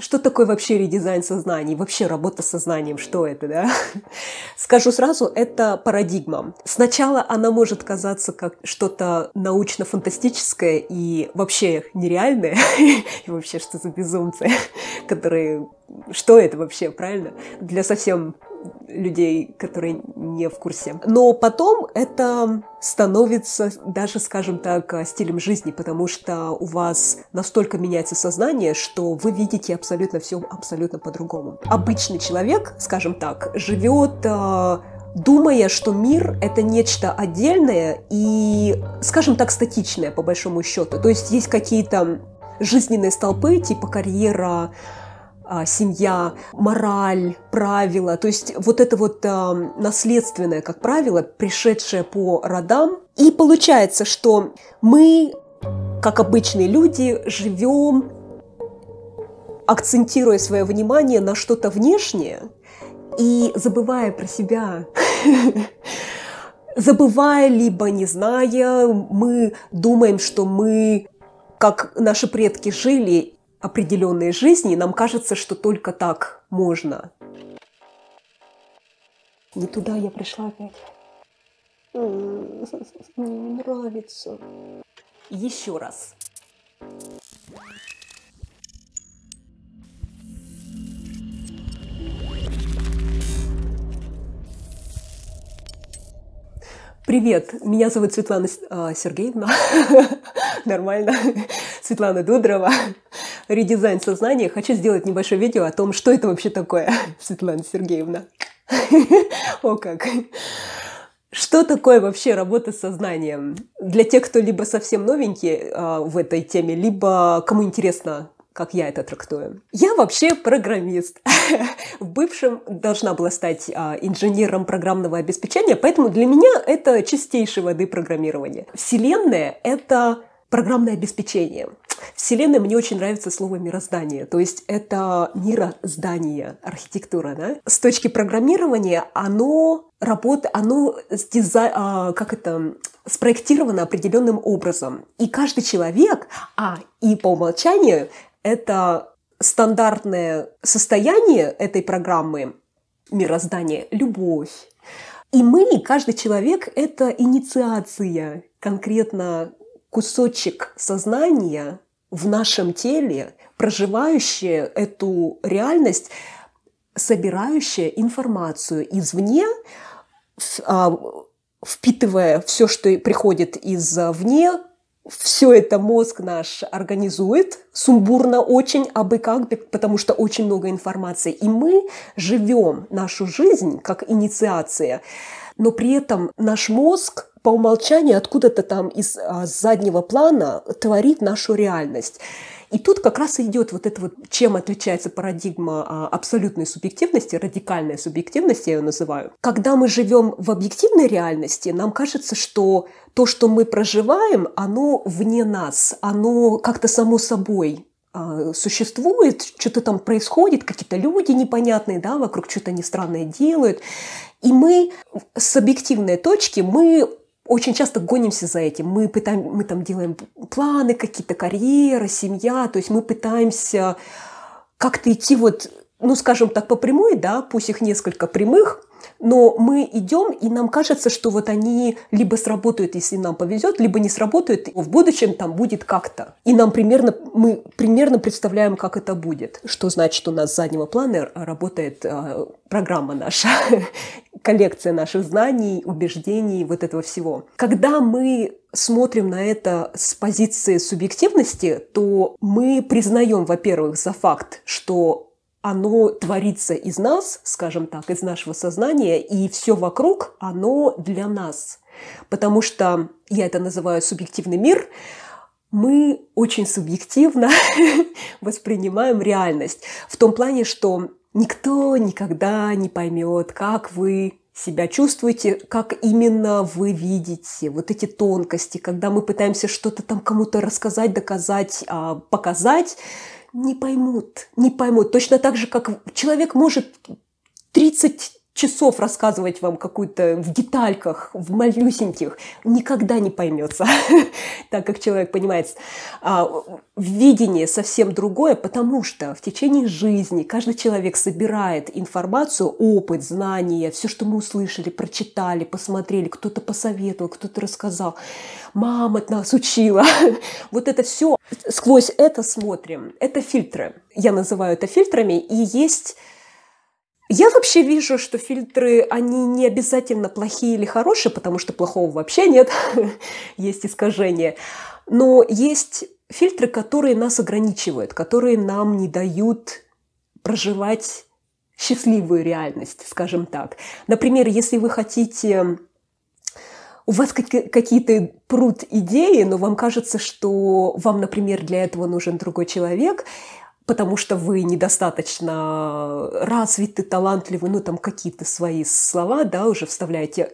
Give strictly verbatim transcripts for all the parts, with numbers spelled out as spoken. Что такое вообще редизайн сознания? Вообще работа с сознанием, что это, да? Скажу сразу, это парадигма. Сначала она может казаться как что-то научно-фантастическое и вообще нереальное, и вообще что за безумцы, которые... Что это вообще, правильно? Для совсем людей, которые не в курсе. Но потом это становится даже, скажем так, стилем жизни, потому что у вас настолько меняется сознание, что вы видите абсолютно все абсолютно по-другому. Обычный человек, скажем так, живет, думая, что мир — это нечто отдельное и, скажем так, статичное, по большому счету. То есть есть какие-то жизненные столпы, типа карьера, семья, мораль, правила. То есть вот это вот э, наследственное, как правило, пришедшее по родам. И получается, что мы, как обычные люди, живем, акцентируя свое внимание на что-то внешнее и забывая про себя. Забывая, либо не зная, мы думаем, что мы, как наши предки жили, определенные жизни, нам кажется, что только так можно. Не туда я пришла опять. Не нравится. Еще раз. Привет, меня зовут Светлана э, Сергеевна. Нормально. Светлана Дудорова. Редизайн сознания. Хочу сделать небольшое видео о том, что это вообще такое, Светлана Сергеевна. О как! Что такое вообще работа с сознанием? Для тех, кто либо совсем новенький в этой теме, либо кому интересно, как я это трактую. Я вообще программист. В бывшем должна была стать а, инженером программного обеспечения, поэтому для меня это чистейшей воды программирование. Вселенная — это программное обеспечение. Вселенная, мне очень нравится слово мироздание, то есть это мироздание, архитектура, да? С точки программирования оно работает, оно дизай, а, как это, спроектировано определенным образом. И каждый человек, а и по умолчанию это стандартное состояние этой программы мироздания — любовь. И мы, каждый человек — это инициация, конкретно кусочек сознания в нашем теле, проживающее эту реальность, собирающее информацию извне, впитывая все, что приходит извне. Все это мозг наш организует, сумбурно очень, абы как, потому что очень много информации. И мы живем нашу жизнь как инициация, но при этом наш мозг по умолчанию откуда-то там из а, заднего плана творит нашу реальность. И тут как раз идет вот это вот, чем отличается парадигма абсолютной субъективности, радикальной субъективности я ее называю. Когда мы живем в объективной реальности, нам кажется, что то, что мы проживаем, оно вне нас, оно как-то само собой существует, что-то там происходит, какие-то люди непонятные, да, вокруг что-то они странное делают. И мы с объективной точки, мы очень часто гонимся за этим. Мы, пытаем, мы там делаем планы, какие-то карьеры, семья. То есть мы пытаемся как-то идти вот, ну, скажем так, по прямой, да, пусть их несколько прямых, но мы идем, и нам кажется, что вот они либо сработают, если нам повезет, либо не сработают, и в будущем там будет как-то. И нам примерно, мы примерно представляем, как это будет. Что значит, у нас с заднего плана работает э, программа наша. Коллекция наших знаний, убеждений, вот этого всего. Когда мы смотрим на это с позиции субъективности, то мы признаем, во-первых, за факт, что оно творится из нас, скажем так, из нашего сознания, и все вокруг, оно для нас. Потому что, я это называю субъективный мир, мы очень субъективно воспринимаем реальность. В том плане, что никто никогда не поймет, как вы себя чувствуете, как именно вы видите вот эти тонкости, когда мы пытаемся что-то там кому-то рассказать, доказать, показать, не поймут, не поймут. Точно так же, как человек может тридцать часов рассказывать вам какую-то в детальках, в малюсеньких, никогда не поймется, так как человек понимает. Видение совсем другое, потому что в течение жизни каждый человек собирает информацию, опыт, знания, все, что мы услышали, прочитали, посмотрели, кто-то посоветовал, кто-то рассказал, мама нас учила. Вот это все, сквозь это смотрим. Это фильтры. Я называю это фильтрами, и есть... Я вообще вижу, что фильтры, они не обязательно плохие или хорошие, потому что плохого вообще нет, есть искажения. Но есть фильтры, которые нас ограничивают, которые нам не дают проживать счастливую реальность, скажем так. Например, если вы хотите... У вас какие-то прут идеи, но вам кажется, что вам, например, для этого нужен другой человек, потому что вы недостаточно развиты, талантливы, ну там какие-то свои слова, да, уже вставляете.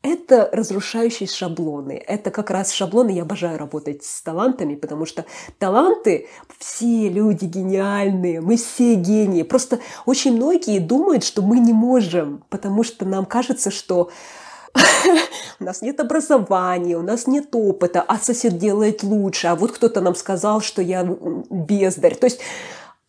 Это разрушающие шаблоны. Это как раз шаблоны. Я обожаю работать с талантами, потому что таланты, все люди гениальные, мы все гении. Просто очень многие думают, что мы не можем, потому что нам кажется, что у нас нет образования, у нас нет опыта, а сосед делает лучше, а вот кто-то нам сказал, что я бездарь. То есть,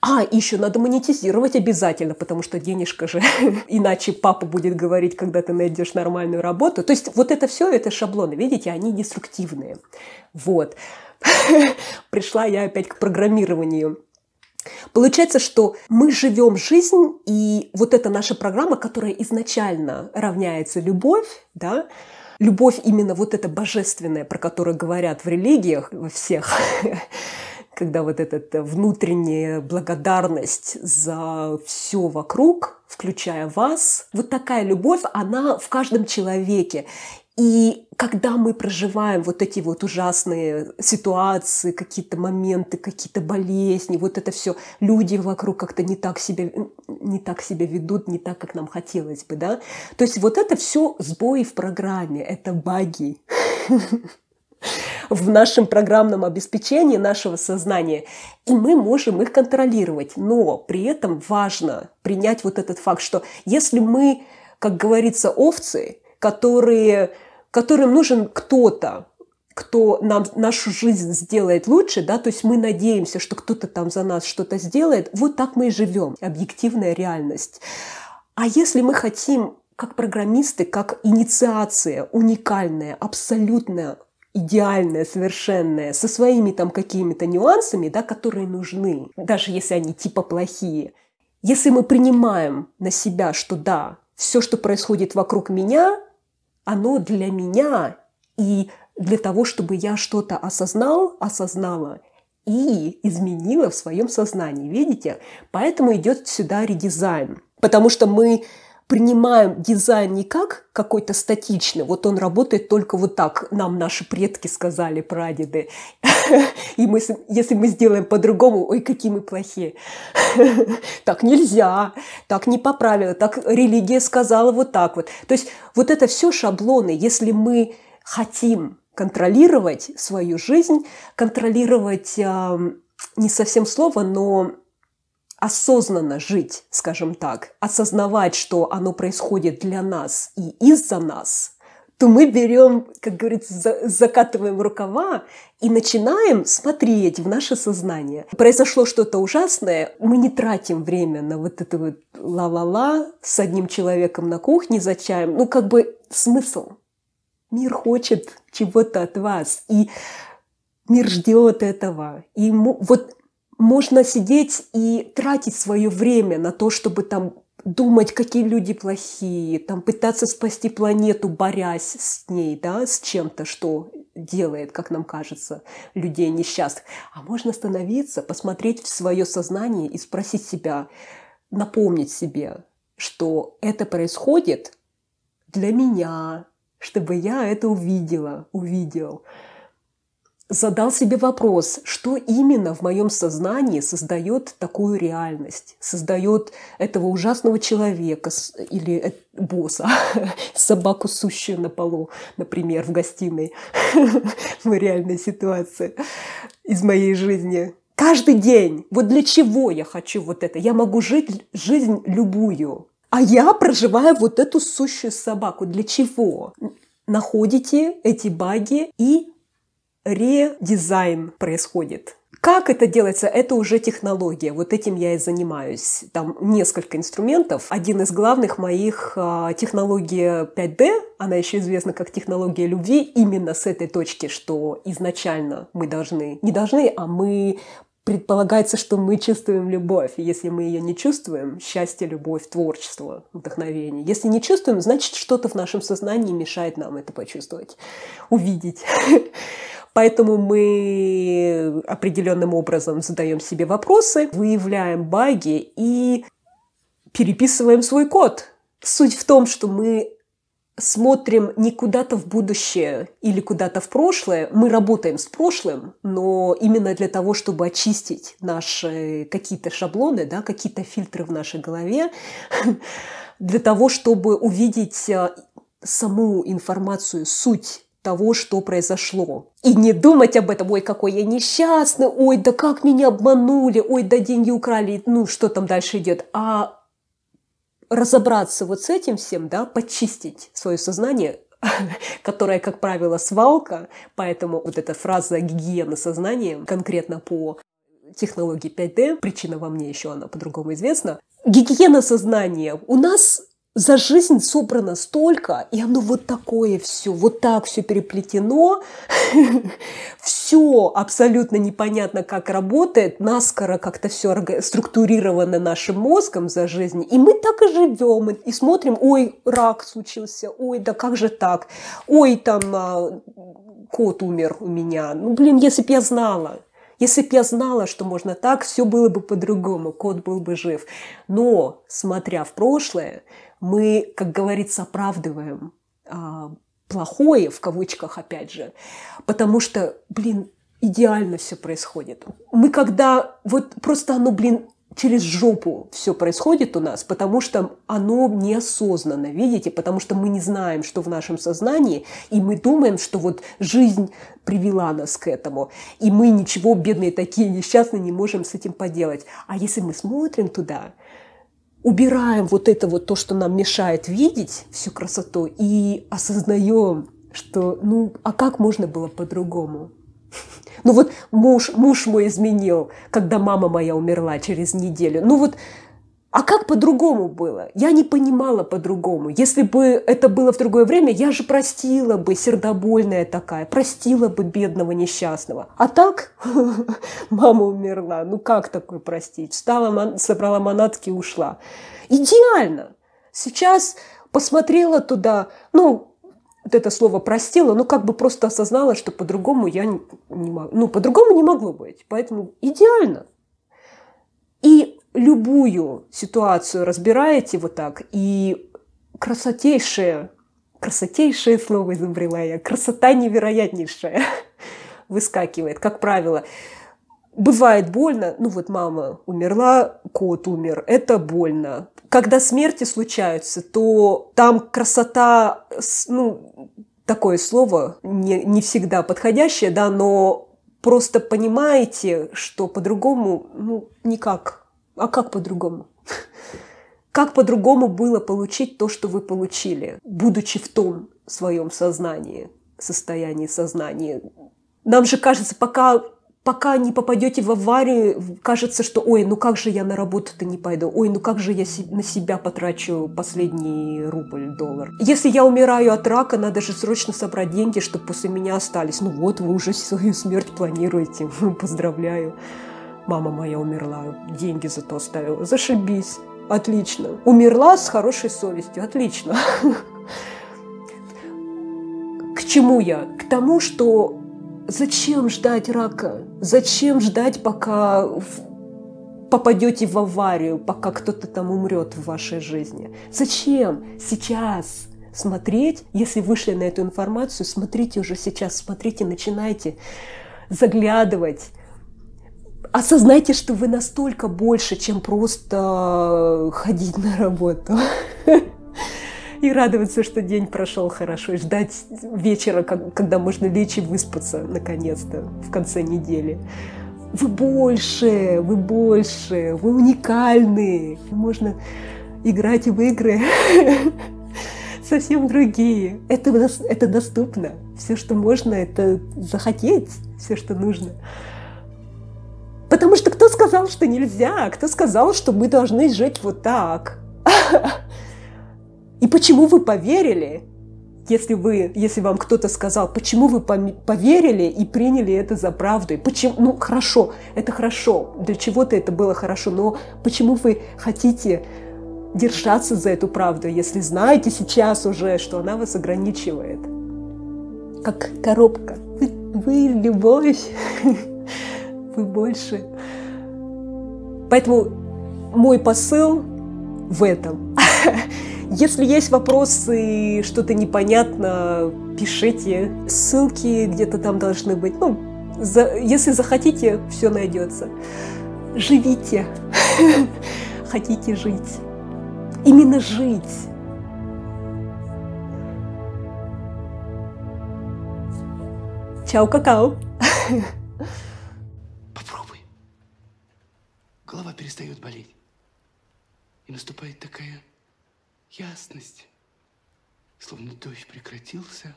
а, еще надо монетизировать обязательно, потому что денежка же, иначе папа будет говорить, когда ты найдешь нормальную работу. То есть, вот это все, это шаблоны, видите, они деструктивные. Вот. Пришла я опять к программированию. Получается, что мы живем жизнь, и вот эта наша программа, которая изначально равняется любовь, да, любовь именно вот эта божественная, про которую говорят в религиях во всех, когда вот эта внутренняя благодарность за все вокруг, включая вас, вот такая любовь, она в каждом человеке. И когда мы проживаем вот эти вот ужасные ситуации, какие-то моменты, какие-то болезни, вот это все, люди вокруг как-то не так себя, не так себя ведут, не так, как нам хотелось бы, да? То есть вот это все сбои в программе, это баги в нашем программном обеспечении нашего сознания. И мы можем их контролировать. Но при этом важно принять вот этот факт, что если мы, как говорится, овцы, которые, которым нужен кто-то, кто нам нашу жизнь сделает лучше, да, то есть мы надеемся, что кто-то там за нас что-то сделает, вот так мы и живем, объективная реальность. А если мы хотим, как программисты, как инициация уникальная, абсолютно идеальная, совершенная, со своими там какими-то нюансами, да, которые нужны, даже если они типа плохие, если мы принимаем на себя, что да, все, что происходит вокруг меня, оно для меня и для того, чтобы я что-то осознал, осознала и изменила в своем сознании. Видите? Поэтому идет сюда редизайн. Потому что мы принимаем дизайн не как какой-то статичный. Вот он работает только вот так. Нам наши предки сказали, прадеды. И мы, если мы сделаем по-другому, ой, какие мы плохие. Так нельзя, так не по правилам, так религия сказала вот так вот. То есть вот это все шаблоны. Если мы хотим контролировать свою жизнь, контролировать не совсем слово, но... осознанно жить, скажем так, осознавать, что оно происходит для нас и из-за нас, то мы берем, как говорится, закатываем рукава и начинаем смотреть в наше сознание. Произошло что-то ужасное, мы не тратим время на вот это вот ла-ла-ла с одним человеком на кухне за чаем. Ну, как бы смысл. Мир хочет чего-то от вас, и мир ждет этого. И вот... Можно сидеть и тратить свое время на то, чтобы там думать, какие люди плохие, там пытаться спасти планету, борясь с ней, да, с чем-то, что делает, как нам кажется, людей несчастных. А можно остановиться, посмотреть в свое сознание и спросить себя, напомнить себе, что это происходит для меня, чтобы я это увидела, увидел. Задал себе вопрос, что именно в моем сознании создает такую реальность, создает этого ужасного человека или босса, собаку, сущую на полу, например, в гостиной. В реальной ситуации из моей жизни. Каждый день. Вот для чего я хочу вот это? Я могу жить жизнь любую. А я проживаю вот эту сущую собаку. Для чего? Находите эти баги и редизайн происходит. Как это делается? Это уже технология. Вот этим я и занимаюсь. Там несколько инструментов. Один из главных моих технология пять дэ, она еще известна как технология любви, именно с этой точки, что изначально мы должны, не должны, а мы предполагается, что мы чувствуем любовь. И если мы ее не чувствуем, счастье, любовь, творчество, вдохновение. Если не чувствуем, значит, что-то в нашем сознании мешает нам это почувствовать, увидеть. Поэтому мы определенным образом задаем себе вопросы, выявляем баги и переписываем свой код. Суть в том, что мы смотрим не куда-то в будущее или куда-то в прошлое. Мы работаем с прошлым, но именно для того, чтобы очистить наши какие-то шаблоны, да, какие-то фильтры в нашей голове, для того, чтобы увидеть саму информацию, суть того, что произошло. И не думать об этом, ой, какой я несчастный, ой, да как меня обманули, ой, да деньги украли, ну, что там дальше идет, а разобраться вот с этим всем, да, подчистить свое сознание, которое, как правило, свалка, поэтому вот эта фраза «гигиена сознания» конкретно по технологии пять дэ, причина во мне еще она по-другому известна, гигиена сознания у нас... За жизнь собрано столько, и оно вот такое все, вот так все переплетено, все абсолютно непонятно, как работает, наскоро как-то все структурировано нашим мозгом за жизнь, и мы так и живем, и смотрим, ой, рак случился, ой, да как же так, ой, там кот умер у меня, ну блин, если б я знала. Если бы я знала, что можно так, все было бы по-другому, кот был бы жив. Но, смотря в прошлое, мы, как говорится, оправдываем а, плохое, в кавычках, опять же, потому что, блин, идеально все происходит. Мы когда, вот просто оно, блин, через жопу все происходит у нас, потому что оно неосознанно, видите, потому что мы не знаем, что в нашем сознании, и мы думаем, что вот жизнь привела нас к этому, и мы ничего, бедные такие несчастные, не можем с этим поделать. А если мы смотрим туда, убираем вот это вот то, что нам мешает видеть всю красоту, и осознаем, что, ну, а как можно было по-другому? Ну вот муж, муж мой изменил, когда мама моя умерла через неделю. Ну вот, а как по-другому было? Я не понимала по-другому. Если бы это было в другое время, я же простила бы, сердобольная такая, простила бы бедного несчастного. А так мама умерла. Ну как такое простить? Встала, собрала манатки и ушла. Идеально. Сейчас посмотрела туда, ну... Вот это слово «простила», ну, как бы просто осознала, что по-другому я не, не могу. Ну, по-другому не могло быть. Поэтому идеально. И любую ситуацию разбираете вот так. И красотейшее, красотейшее слово изобрела я. Красота невероятнейшая выскакивает, как правило. Бывает больно. Ну, вот мама умерла, кот умер. Это больно. Когда смерти случаются, то там красота, ну, такое слово, не, не всегда подходящее, да, но просто понимаете, что по-другому, ну, никак. А как по-другому? Как по-другому было получить то, что вы получили, будучи в том своем сознании, состоянии сознания? Нам же кажется, пока... Пока не попадете в аварию, кажется, что «Ой, ну как же я на работу-то не пойду? Ой, ну как же я на себя потрачу последний рубль, доллар? Если я умираю от рака, надо же срочно собрать деньги, чтобы после меня остались. Ну вот, вы уже свою смерть планируете. Поздравляю. Мама моя умерла, деньги зато оставила. Зашибись. Отлично. Умерла с хорошей совестью. Отлично». К чему я? К тому, что... Зачем ждать рака? Зачем ждать, пока попадете в аварию, пока кто-то там умрет в вашей жизни? Зачем сейчас смотреть, если вышли на эту информацию, смотрите уже сейчас, смотрите, начинайте заглядывать. Осознайте, что вы настолько больше, чем просто ходить на работу. И радоваться, что день прошел хорошо, и ждать вечера, когда можно лечь и выспаться, наконец-то, в конце недели. Вы больше, вы больше, вы уникальны. Можно играть в игры совсем другие. Это, это доступно. Все, что можно, это захотеть. Все, что нужно. Потому что кто сказал, что нельзя? Кто сказал, что мы должны жить вот так? И почему вы поверили? Если, вы, если вам кто-то сказал, почему вы поверили и приняли это за правду? Почему, ну, хорошо, это хорошо, для чего-то это было хорошо, но почему вы хотите держаться за эту правду, если знаете сейчас уже, что она вас ограничивает? Как коробка. Вы, вы любовь, вы больше. Поэтому мой посыл в этом. Если есть вопросы, что-то непонятно, пишите. Ссылки где-то там должны быть. Ну, за, если захотите, все найдется. Живите. Хотите жить. Именно жить. Чао-какао. Попробуй. Голова перестает болеть. И наступает такая... ясность, словно дождь прекратился,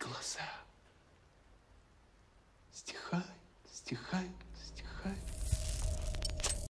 голоса стихают, стихают.